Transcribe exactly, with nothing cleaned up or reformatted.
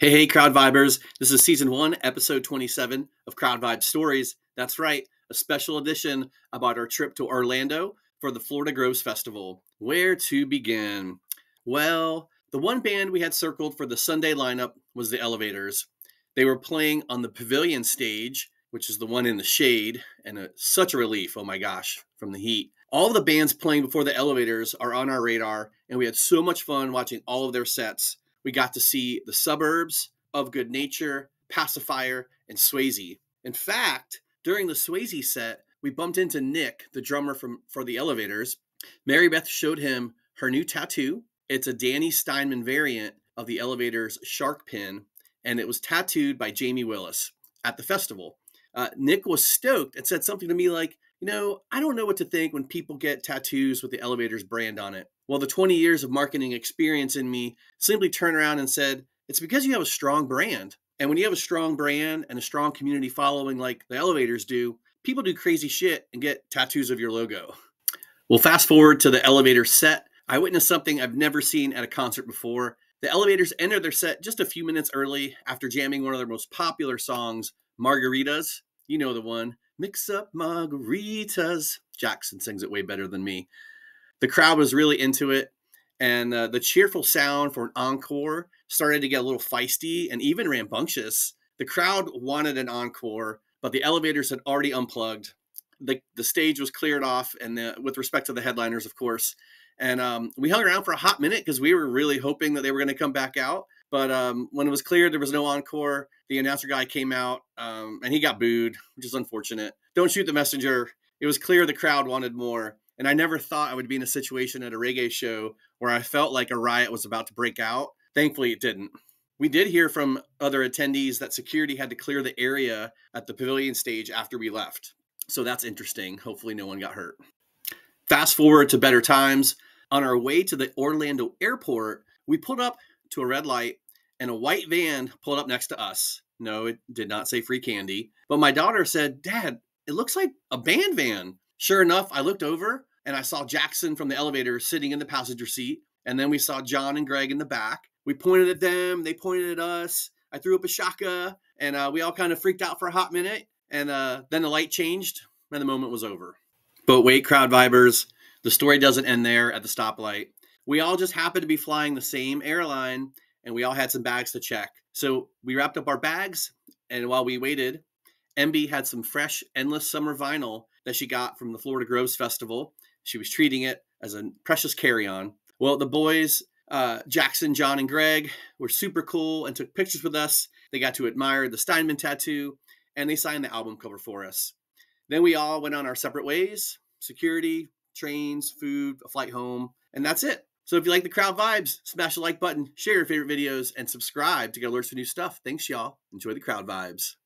Hey, hey, Crowd Vibers. This is season one, episode twenty-seven of Crowd Vibe Stories. That's right, a special edition about our trip to Orlando for the Florida Groves Festival. Where to begin? Well, the one band we had circled for the Sunday lineup was The Elovaters. They were playing on the Pavilion stage, which is the one in the shade, and a, such a relief, oh my gosh, from the heat. All the bands playing before The Elovaters are on our radar, and we had so much fun watching all of their sets. We got to see The Suburbs, Of Good Nature, Passafire, and Shwayze. In fact, during the Shwayze set, we bumped into Nick, the drummer from for The Elovaters. Mary Beth showed him her new tattoo. It's a Danny Steinman variant of The Elovaters' shark pin, and it was tattooed by Jamie Willis at the festival. Uh, Nick was stoked and said something to me like, you know, I don't know what to think when people get tattoos with The Elovaters brand on it. Well, the twenty years of marketing experience in me simply turned around and said, it's because you have a strong brand. And when you have a strong brand and a strong community following like The Elovaters do, people do crazy shit and get tattoos of your logo. Well, fast forward to The Elevators set. I witnessed something I've never seen at a concert before. The Elovaters enter their set just a few minutes early after jamming one of their most popular songs, Margaritas. You know the one. Mix up margaritas. Jackson sings it way better than me. The crowd was really into it, and uh, the cheerful sound for an encore started to get a little feisty and even rambunctious. The crowd wanted an encore, but The Elovaters had already unplugged. The, the stage was cleared off, and the, with respect to the headliners, of course. And um, we hung around for a hot minute because we were really hoping that they were going to come back out. But um, when it was clear there was no encore, the announcer guy came out um, and he got booed, which is unfortunate. Don't shoot the messenger. It was clear the crowd wanted more. And I never thought I would be in a situation at a reggae show where I felt like a riot was about to break out. Thankfully, it didn't. We did hear from other attendees that security had to clear the area at the Pavilion stage after we left. So that's interesting. Hopefully no one got hurt. Fast forward to better times. On our way to the Orlando airport, we pulled up to a red light, and a white van pulled up next to us. No, it did not say free candy. But my daughter said, Dad, it looks like a band van. Sure enough, I looked over, and I saw Jackson from The Elevator sitting in the passenger seat. And then we saw John and Greg in the back. We pointed at them. They pointed at us. I threw up a shaka, and uh, we all kind of freaked out for a hot minute. And uh, then the light changed, and the moment was over. But wait, Crowd Vibers, the story doesn't end there at the stoplight. We all just happened to be flying the same airline, and we all had some bags to check. So we wrapped up our bags, and while we waited, M B had some fresh Endless Summer vinyl that she got from the Florida Groves Festival. She was treating it as a precious carry-on. Well, the boys, uh, Jackson, John, and Greg, were super cool and took pictures with us. They got to admire the Steinman tattoo, and they signed the album cover for us. Then we all went on our separate ways, security, trains, food, a flight home, and that's it. So if you like the Crowd Vibes, smash the like button, share your favorite videos, and subscribe to get alerts for new stuff. Thanks, y'all. Enjoy the Crowd Vibes.